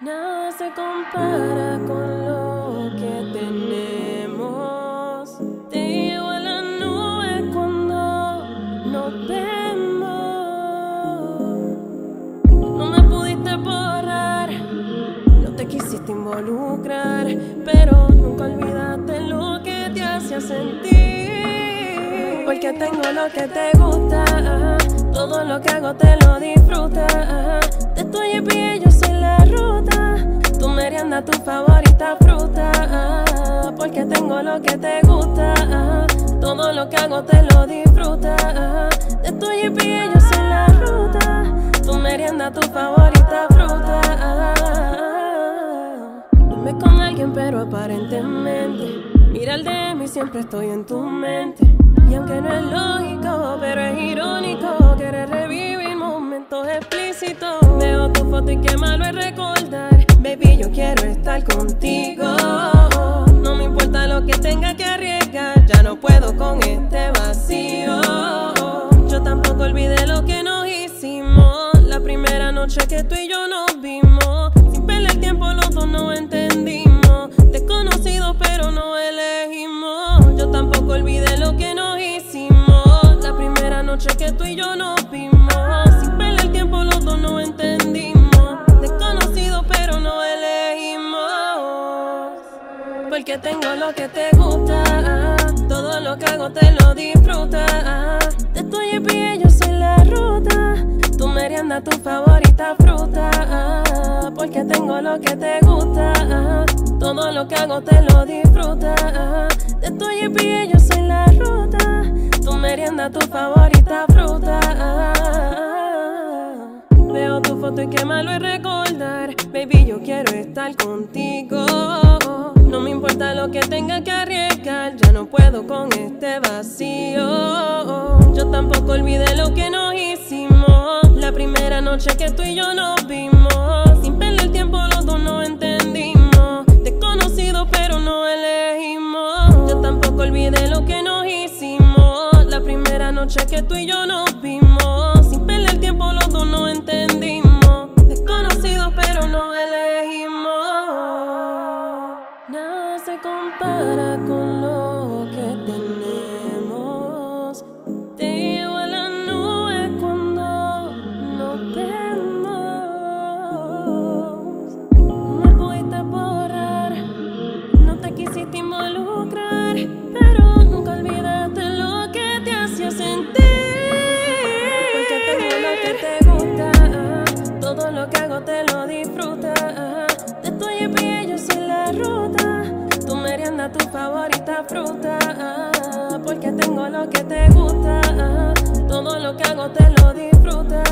Nada se compara con lo que tenemos. Te llevo a la nube cuando nos vemos. No me pudiste borrar, no te quisiste involucrar, pero nunca olvidaste lo que te hacía sentir. Porque tengo lo que te gusta, ajá. Todo lo que hago te lo disfruta, ajá. Te estoy en pie, yo soy la ruta, tu merienda, tu favorita fruta, ah, porque tengo lo que te gusta, ah, todo lo que hago te lo disfruta, ah, te estoy en pie, yo soy la ruta, tu merienda, tu favorita fruta, ah. Dime con alguien pero aparentemente, mira el de mí, siempre estoy en tu mente. Y aunque no es lógico, pero es irónico, querer revivir momentos explícitos. Veo tu foto y qué malo es recordar. Baby, yo quiero estar contigo, no me importa lo que tenga que arriesgar. Ya no puedo con este vacío. Yo tampoco olvidé lo que nos hicimos la primera noche que tú y yo nos vimos. Sin perder tiempo los dos no entendimos, desconocidos pero no elegimos. Yo tampoco olvidé lo que nos hicimos la primera noche que tú y yo nos vimos. Sin perder tiempo los dos no entendimos, desconocidos pero no elegimos. Porque tengo lo que te gusta, todo lo que hago te lo disfruta. Te estoy en pie, yo soy la ruta, tu merienda, tu favorita fruta, ah, porque tengo lo que te gusta, ah, todo lo que hago te lo disfruta, ah, te estoy en pie, yo soy la ruta, tu merienda, tu favorita fruta, ah. Veo tu foto y qué malo es recordar. Baby, yo quiero estar contigo, no me importa lo que tenga que arriesgar. Ya no puedo con este vacío. Yo tampoco olvidé lo que nos hicimos la primera noche que tú y yo nos vimos. Sin perder tiempo los dos no entendimos, desconocidos pero no elegimos. Yo tampoco olvidé lo que nos hicimos la primera noche que tú y yo nos vimos. Sin perder tiempo los dos no entendimos, desconocidos pero no elegimos. Nada se compara con lo que tenemos. Te llevo a la nube cuando nos vemos. No me pudiste borrar, no te quisiste involucrar, pero nunca olvidaste lo que te hacía sentir. Porque tengo lo que te gusta, ah, todo lo que hago te lo disfruta, ah, te estoy en pie, yo soy la ruta, tu merienda, tu favorita fruta, ah, porque tengo lo que te gusta, ah, todo lo que hago te lo disfruta.